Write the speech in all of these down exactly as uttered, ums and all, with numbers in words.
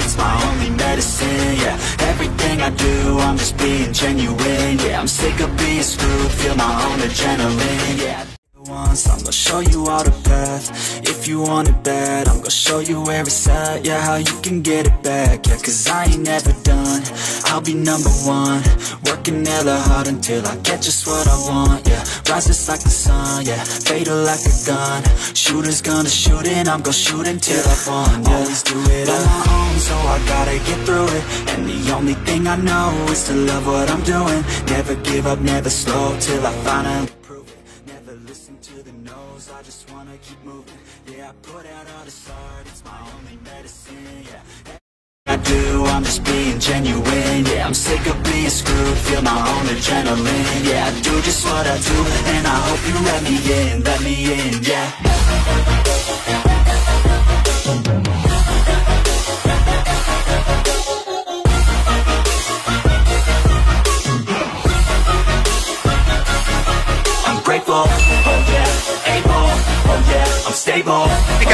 it's my only medicine, yeah. Everything I do, I'm just being genuine, yeah. I'm sick of being screwed, feel my own adrenaline, yeah. Once, I'm gonna show you all the path. If you want it bad, I'm gonna show you where it's at. Yeah, how you can get it back. Yeah, cause I ain't never done, I'll be number one. Working hella hard until I get just what I want. Yeah, rises like the sun, yeah, fatal like a gun. Shooters gonna shoot and I'm gonna shoot until yeah. I fall. Yeah. Always do it on my own, so I gotta get through it. And the only thing I know is to love what I'm doing. Never give up, never slow, till I finally prove it. Listen to the noise, I just wanna keep moving. Yeah, I put out all this art, it's my only medicine, yeah. I do, I'm just being genuine, yeah. I'm sick of being screwed, feel my own adrenaline, yeah. I do just what I do, and I hope you let me in, let me in, yeah.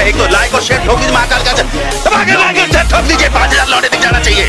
एक तो like और share ठोक दीजिए महाकाल का दबा के like और share ठोक दीजिए पाँच हजार लौटे दिख जाना चाहिए.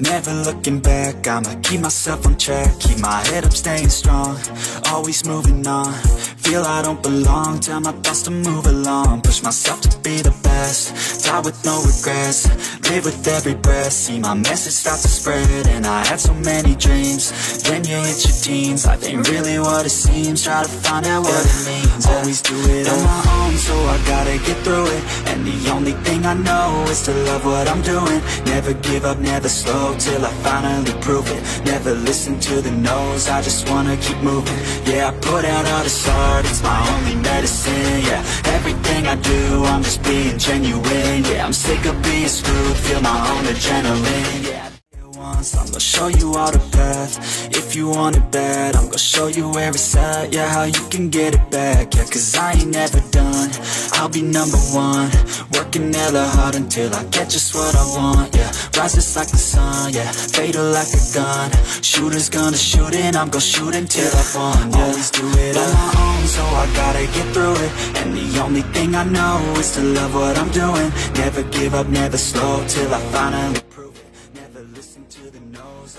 Never looking back, I'ma keep myself on track. Keep my head up, staying strong, always moving on. Feel I don't belong, tell my thoughts to move along. Push myself to be the best, die with no regrets. Live with every breath, see my message start to spread. And I had so many dreams, then you hit your teens. Life ain't really what it seems, try to find out what it means. Always do it on my own, so I gotta get through it. And the only thing I know is to love what I'm doing. Never give up, never slow, till I finally prove it. Never listen to the no's, I just wanna keep moving. Yeah, I put out all this art, it's my only medicine, yeah. Everything I do, I'm just being genuine, yeah. I'm sick of being screwed, feel my own adrenaline, yeah. Once, I'm gonna show you all the path. If you want it bad, I'm gonna show you where it's at. Yeah, how you can get it back, yeah. Cause I ain't never done, I'll be number one. Working hella hard until I get just what I want, yeah. Rises like the sun, yeah, fatal like a gun. Shooters gonna shoot and I'm gonna shoot until yeah. I fall, yeah. Always do it on my own, so I gotta get through it. And the only thing I know is to love what I'm doing. Never give up, never slow, till I finally prove it. Never listen to the no's,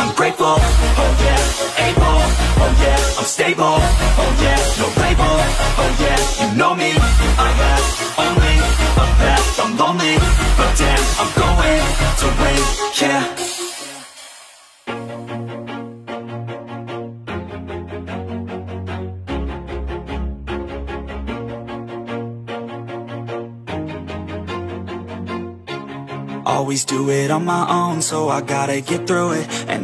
I'm grateful, oh yeah, able, oh yeah, I'm stable, oh yeah, no label, oh yeah, you know me. Always do it on my own, so I gotta get through it. And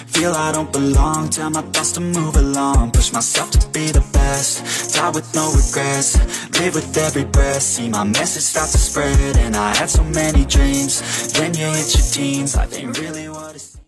Feel I don't belong, tell my thoughts to move along. Push myself to be the best, die with no regrets. Live with every breath, see my message start to spread. And I had so many dreams, when you hit your teens, life ain't really what it's